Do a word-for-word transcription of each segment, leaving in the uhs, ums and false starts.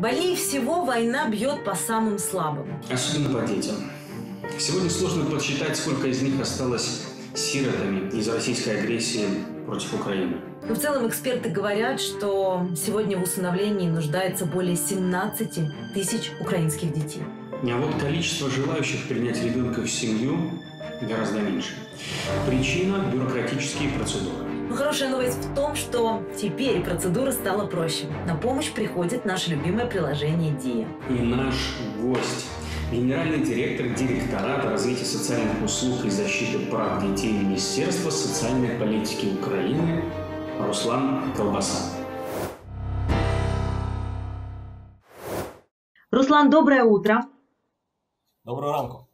Более всего война бьет по самым слабым. Особенно по детям. Сегодня сложно подсчитать, сколько из них осталось сиротами из российской агрессии против Украины. Но в целом эксперты говорят, что сегодня в усыновлении нуждается более семнадцати тысяч украинских детей. А вот количество желающих принять ребенка в семью гораздо меньше. Причина – бюрократические процедуры. Но хорошая новость в том, что теперь процедура стала проще. На помощь приходит наше любимое приложение «Дія». И наш гость – генеральный директор Директората развития социальных услуг и защиты прав детей Министерства социальной политики Украины Руслан Колбаса. Руслан, доброе утро. Доброго ранку.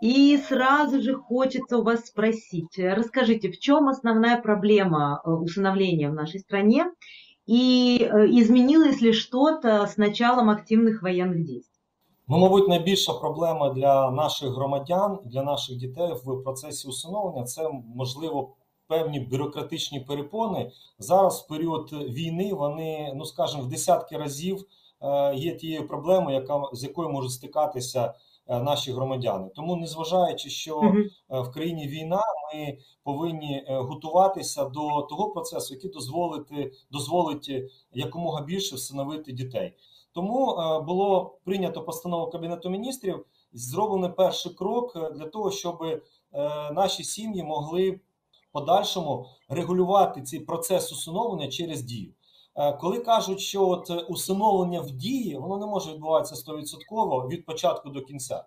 И сразу же хочется у вас спросить, расскажите, в чем основная проблема усыновления в нашей стране и изменилось ли что-то с началом активных военных действий? Ну, мабуть, найбільша проблема для наших громадян, для наших дітей в процесі усиновлення – це, можливо, певні бюрократичні перепони. Зараз, в період війни, вони, ну, скажімо, в десятки разів є тією проблемою, яка, з якою можуть стикатися наші громадяни. Тому, незважаючи, що в країні війна, ми повинні готуватися до того процесу, який дозволить, дозволить якомога більше всиновити дітей. Тому було прийнято постанову Кабінету міністрів, зроблений перший крок для того, щоб наші сім'ї могли в подальшому регулювати цей процес усиновлення через Дію. Коли кажуть, що от усиновлення в Дії, воно не може відбуватися сто відсотків від початку до кінця.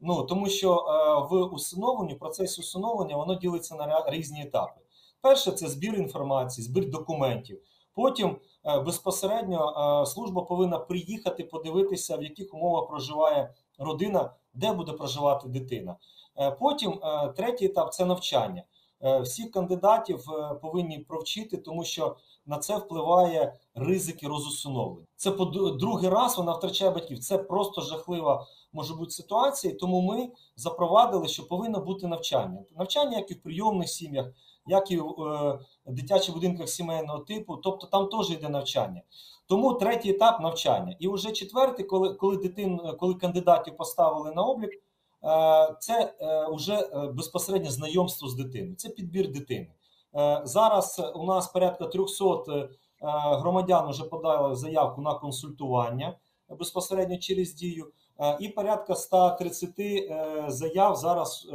Ну, тому що в усиновленні, в процесі усиновлення, воно ділиться на різні етапи. Перше – це збір інформації, збір документів. Потім безпосередньо служба повинна приїхати, подивитися, в яких умовах проживає родина, де буде проживати дитина. Потім третій етап – це навчання. Всіх кандидатів повинні провчити, тому що на це впливає ризики розусиновлення. Це по другий раз вона втрачає батьків. Це просто жахлива, може бути, ситуація. Тому ми запровадили, що повинно бути навчання. Навчання як і в прийомних сім'ях, як і в е, дитячих будинках сімейного типу. Тобто там теж йде навчання. Тому третій етап – навчання. І вже четвертий, коли, коли, дитин, коли кандидатів поставили на облік, це вже безпосередньо знайомство з дитиною, це підбір дитини. Зараз у нас порядка трьохсот громадян вже подали заявку на консультування безпосередньо через Дію, і порядка ста тридцяти заяв зараз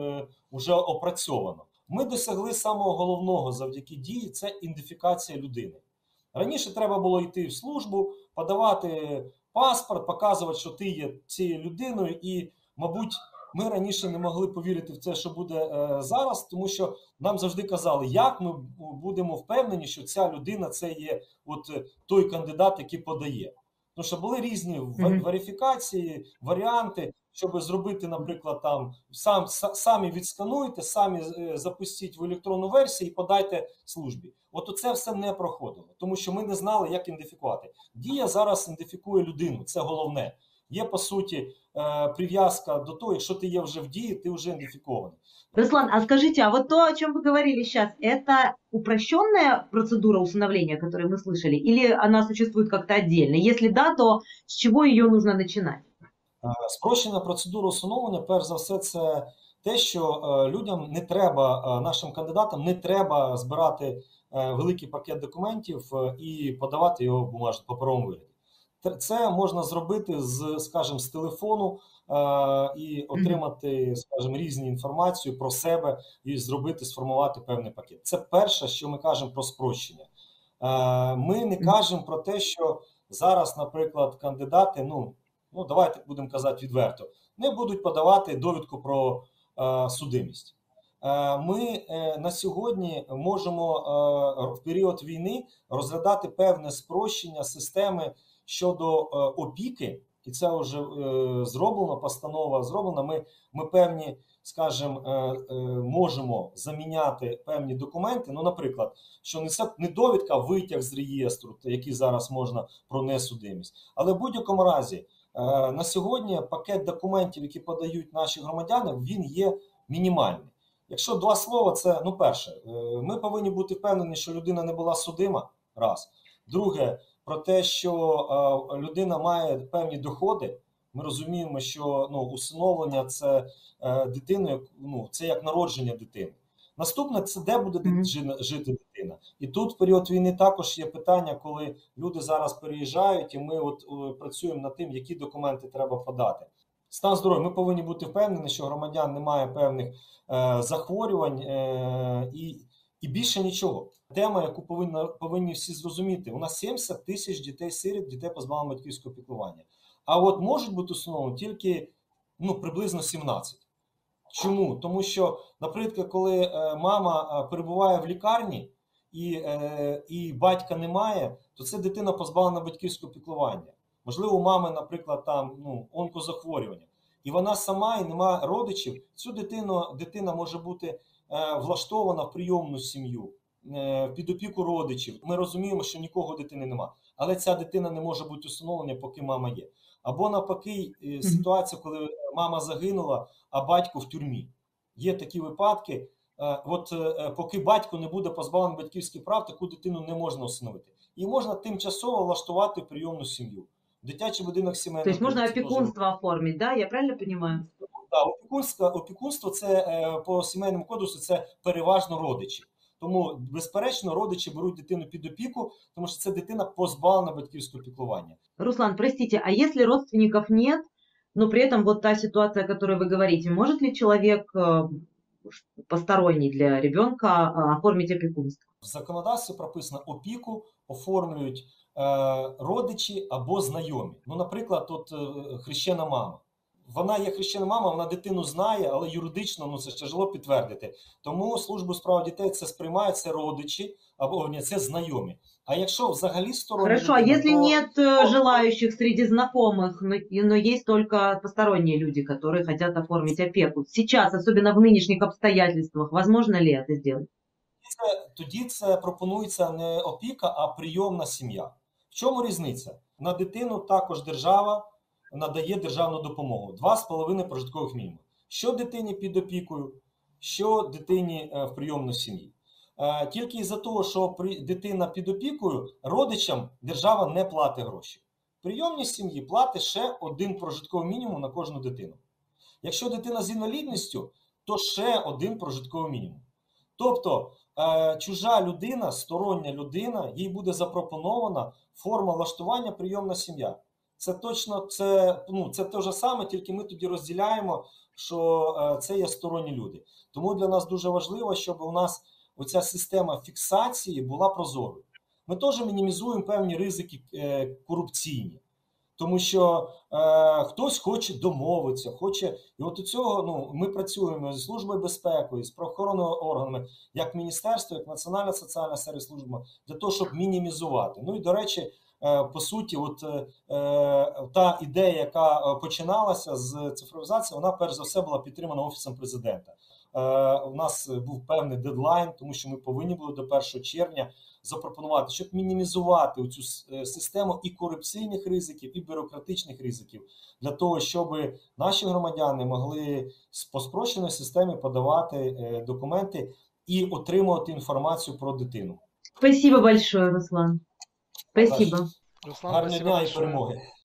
вже опрацьовано. Ми досягли самого головного завдяки Дії – це ідентифікація людини. Раніше треба було йти в службу, подавати паспорт, показувати, що ти є цією людиною і, мабуть, ми раніше не могли повірити в це, що буде зараз, тому що нам завжди казали, як ми будемо впевнені, що ця людина – це є от той кандидат, який подає. Тому що були різні верифікації, варіанти, щоб зробити, наприклад, там сам, самі відскануйте, самі запустіть в електронну версію і подайте службі. От оце все не проходило, тому що ми не знали, як ідентифікувати. Дія зараз ідентифікує людину, це головне. Є, по суті, привязка до того, якщо ти є вже в Дії, ти вже ідентифікований. Руслан, а скажите, а вот то, о чем вы говорили сейчас, это упрощенная процедура усыновления, которую мы слышали, или она существует как-то отдельно? Если да, то с чего ее нужно начинать? Спрощена процедура усиновлення, перш за все, це те, що людям не треба, нашим кандидатам не треба збирати великий пакет документів і подавати його в бумажному паперовому вигляді. Це можна зробити, з, скажімо, з телефону е і отримати, скажімо, різну інформацію про себе і зробити, сформувати певний пакет. Це перше, що ми кажемо про спрощення. Е ми не кажемо про те, що зараз, наприклад, кандидати, ну, ну давайте будемо казати відверто, не будуть подавати довідку про е судимість. Ми на сьогодні можемо в період війни розглядати певне спрощення системи щодо опіки, і це вже зроблено, постанова зроблена. Ми, ми певні, скажімо, можемо заміняти певні документи, ну, наприклад, що не, не довідка, а витяг з реєстру, який зараз можна про несудимість. Але в будь-якому разі, на сьогодні пакет документів, які подають наші громадяни, він є мінімальний. Якщо два слова, це, ну, перше, ми повинні бути впевнені, що людина не була судима, раз. Друге, про те, що людина має певні доходи. Ми розуміємо, що ну, усиновлення це дитини, ну, це як народження дитини. Наступне – це де буде mm-hmm. жити дитина. І тут в період війни також є питання, коли люди зараз переїжджають, і ми от працюємо над тим, які документи треба подати. Стан здоров'я. Ми повинні бути впевнені, що громадян немає певних е, захворювань е, і, і більше нічого. Тема, яку повинна, повинні всі зрозуміти. У нас сімдесят тисяч дітей-сиріт, дітей позбавлених батьківського піклування. А от можуть бути усиновлені тільки ну, приблизно сімнадцять. Чому? Тому що, наприклад, коли мама перебуває в лікарні і, і батька немає, то це дитина позбавлена батьківського піклування. Можливо, у мами, наприклад, там ну, онкозахворювання. І вона сама, і немає родичів. Цю дитину, дитина може бути влаштована в прийомну сім'ю, під опіку родичів. Ми розуміємо, що нікого дитини нема. Але ця дитина не може бути усиновлена, поки мама є. Або навпаки, ситуація, коли мама загинула, а батько в тюрмі. Є такі випадки. От поки батько не буде позбавлений батьківських прав, таку дитину не можна усиновити. І можна тимчасово влаштувати прийомну сім'ю. Дитячий будинок сімейного. Тобто можна опікунство можна... оформити, да? Я правильно розумію? Так, опікунство, опікунство це по сімейному кодексу це переважно родичі. Тому, безперечно, родичі беруть дитину під опіку, тому що це дитина позбавлена батьківського піклування. Руслан, простите, а якщо родственників нет, но при этом вот та ситуация, о которой вы говорите, может ли человек посторонний для ребенка оформить опікунство? В законодавстві прописано опіку оформлюють родичі або знайомі. Ну, наприклад, от хрещена мама. Вона є хрещена мама, вона дитину знає, але юридично ну, це тяжело підтвердити. Тому службу справ дітей це сприймає, це родичі, або ні, це знайомі. А якщо взагалі сторони... Хорошо, людина, а якщо то... нет желающих серед знайомих, но є тільки посторонні люди, які хочуть оформити опеку. Сейчас, особливо в нинішніх обстоятельствах, возможно ли це зробити? Тоді це пропонується не опіка, а прийомна сім'я. В чому різниця? На дитину також держава надає державну допомогу. два з половиною прожиткових мінімум. Що дитині під опікою, що дитині в прийомній сім'ї. Тільки із-за того, що дитина під опікою, родичам держава не платить гроші. В прийомній сім'ї платить ще один прожитковий мінімум на кожну дитину. Якщо дитина з інвалідністю, то ще один прожитковий мінімум. Тобто, чужа людина, стороння людина, їй буде запропонована форма влаштування прийомна сім'я. Це точно, це, ну, це те ж саме, тільки ми тоді розділяємо, що це є сторонні люди. Тому для нас дуже важливо, щоб у нас оця система фіксації була прозорою. Ми теж мінімізуємо певні ризики корупційні, тому що е, хтось хоче домовитися, хоче... І от у цього ну, ми працюємо з Службою безпеки, з правоохоронними органами, як міністерство, як Національна соціальна сервіс служба, для того, щоб мінімізувати. Ну і, до речі, по суті, от е, та ідея, яка починалася з цифровізації, вона перш за все була підтримана Офісом Президента. Е, у нас був певний дедлайн, тому що ми повинні були до першого червня запропонувати, щоб мінімізувати цю систему і корупційних ризиків, і бюрократичних ризиків, для того, щоб наші громадяни могли по спрощеній системі подавати документи і отримувати інформацію про дитину. Спасибо большое, Руслан. Спасибо. Руслан, спасибо большое.